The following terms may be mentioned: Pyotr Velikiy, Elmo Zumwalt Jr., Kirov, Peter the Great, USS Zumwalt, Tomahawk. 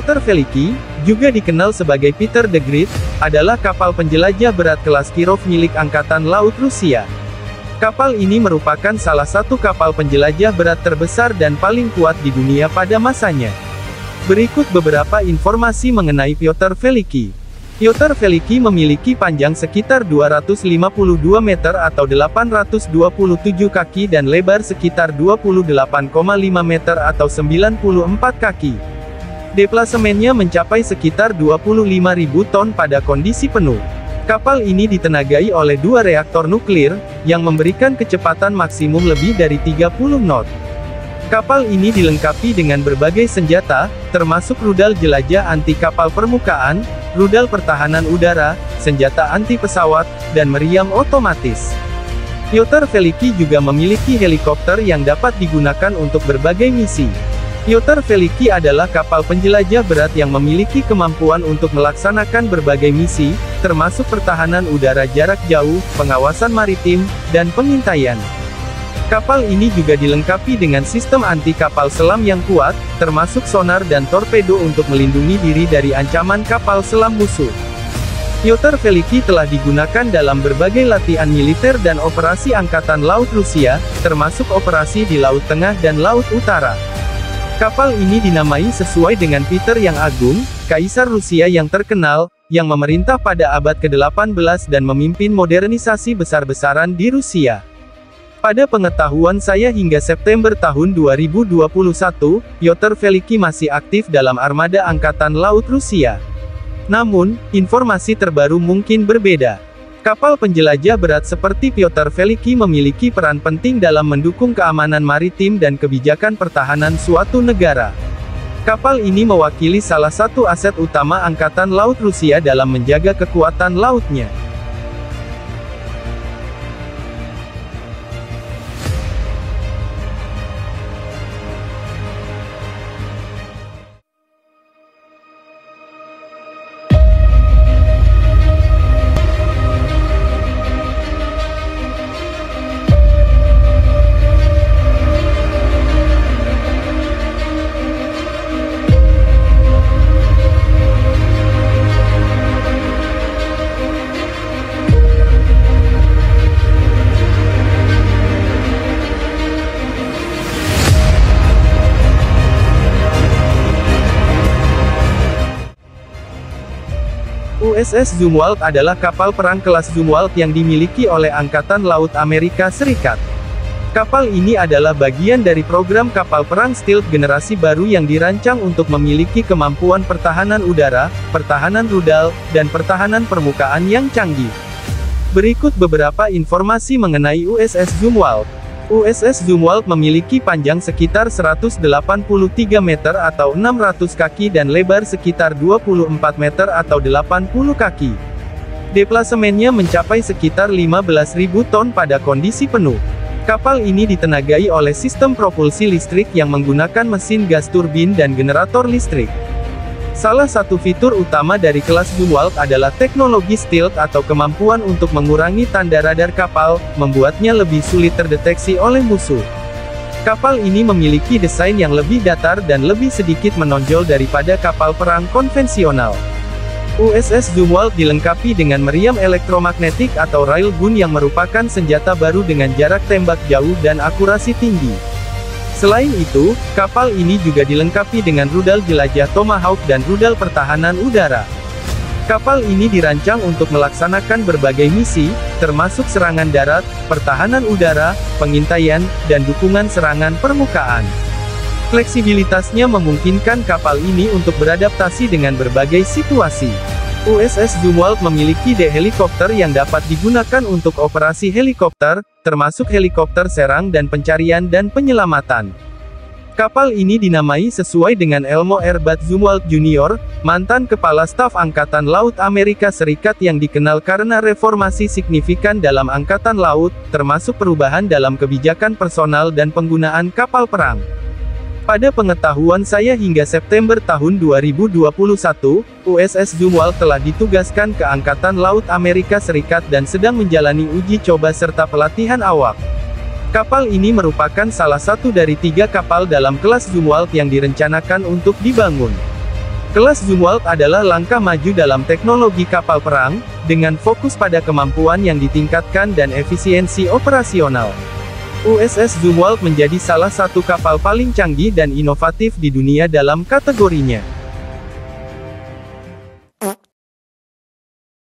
Pyotr Velikiy, juga dikenal sebagai Peter the Great, adalah kapal penjelajah berat kelas Kirov milik Angkatan Laut Rusia. Kapal ini merupakan salah satu kapal penjelajah berat terbesar dan paling kuat di dunia pada masanya. Berikut beberapa informasi mengenai Pyotr Velikiy. Pyotr Velikiy memiliki panjang sekitar 252 meter atau 827 kaki dan lebar sekitar 28,5 meter atau 94 kaki. Deplasemennya mencapai sekitar 25.000 ton pada kondisi penuh. Kapal ini ditenagai oleh 2 reaktor nuklir, yang memberikan kecepatan maksimum lebih dari 30 knot. Kapal ini dilengkapi dengan berbagai senjata, termasuk rudal jelajah anti kapal permukaan, rudal pertahanan udara, senjata anti pesawat, dan meriam otomatis. Pyotr Velikiy juga memiliki helikopter yang dapat digunakan untuk berbagai misi. Pyotr Velikiy adalah kapal penjelajah berat yang memiliki kemampuan untuk melaksanakan berbagai misi, termasuk pertahanan udara jarak jauh, pengawasan maritim, dan pengintaian. Kapal ini juga dilengkapi dengan sistem anti kapal selam yang kuat, termasuk sonar dan torpedo untuk melindungi diri dari ancaman kapal selam musuh. Pyotr Velikiy telah digunakan dalam berbagai latihan militer dan operasi Angkatan Laut Rusia, termasuk operasi di Laut Tengah dan Laut Utara. Kapal ini dinamai sesuai dengan Peter yang Agung, Kaisar Rusia yang terkenal, yang memerintah pada abad ke-18 dan memimpin modernisasi besar-besaran di Rusia. Pada pengetahuan saya hingga September tahun 2021, Pyotr Velikiy masih aktif dalam armada Angkatan Laut Rusia. Namun, informasi terbaru mungkin berbeda. Kapal penjelajah berat seperti Pyotr Velikiy memiliki peran penting dalam mendukung keamanan maritim dan kebijakan pertahanan suatu negara. Kapal ini mewakili salah satu aset utama Angkatan Laut Rusia dalam menjaga kekuatan lautnya. USS Zumwalt adalah kapal perang kelas Zumwalt yang dimiliki oleh Angkatan Laut Amerika Serikat. Kapal ini adalah bagian dari program kapal perang stealth generasi baru yang dirancang untuk memiliki kemampuan pertahanan udara, pertahanan rudal, dan pertahanan permukaan yang canggih. Berikut beberapa informasi mengenai USS Zumwalt. USS Zumwalt memiliki panjang sekitar 183 meter atau 600 kaki dan lebar sekitar 24 meter atau 80 kaki. Deplasemennya mencapai sekitar 15.000 ton pada kondisi penuh. Kapal ini ditenagai oleh sistem propulsi listrik yang menggunakan mesin gas turbin dan generator listrik. Salah satu fitur utama dari kelas Zumwalt adalah teknologi stealth atau kemampuan untuk mengurangi tanda radar kapal, membuatnya lebih sulit terdeteksi oleh musuh. Kapal ini memiliki desain yang lebih datar dan lebih sedikit menonjol daripada kapal perang konvensional. USS Zumwalt dilengkapi dengan meriam elektromagnetik atau railgun yang merupakan senjata baru dengan jarak tembak jauh dan akurasi tinggi. Selain itu, kapal ini juga dilengkapi dengan rudal jelajah Tomahawk dan rudal pertahanan udara. Kapal ini dirancang untuk melaksanakan berbagai misi, termasuk serangan darat, pertahanan udara, pengintaian, dan dukungan serangan permukaan. Fleksibilitasnya memungkinkan kapal ini untuk beradaptasi dengan berbagai situasi. USS Zumwalt memiliki helikopter yang dapat digunakan untuk operasi helikopter, termasuk helikopter serang dan pencarian dan penyelamatan. Kapal ini dinamai sesuai dengan Elmo Zumwalt Jr., mantan Kepala Staf Angkatan Laut Amerika Serikat yang dikenal karena reformasi signifikan dalam Angkatan Laut, termasuk perubahan dalam kebijakan personal dan penggunaan kapal perang. Pada pengetahuan saya hingga September tahun 2021, USS Zumwalt telah ditugaskan ke Angkatan Laut Amerika Serikat dan sedang menjalani uji coba serta pelatihan awak. Kapal ini merupakan salah satu dari 3 kapal dalam kelas Zumwalt yang direncanakan untuk dibangun. Kelas Zumwalt adalah langkah maju dalam teknologi kapal perang, dengan fokus pada kemampuan yang ditingkatkan dan efisiensi operasional. USS Zumwalt menjadi salah satu kapal paling canggih dan inovatif di dunia dalam kategorinya.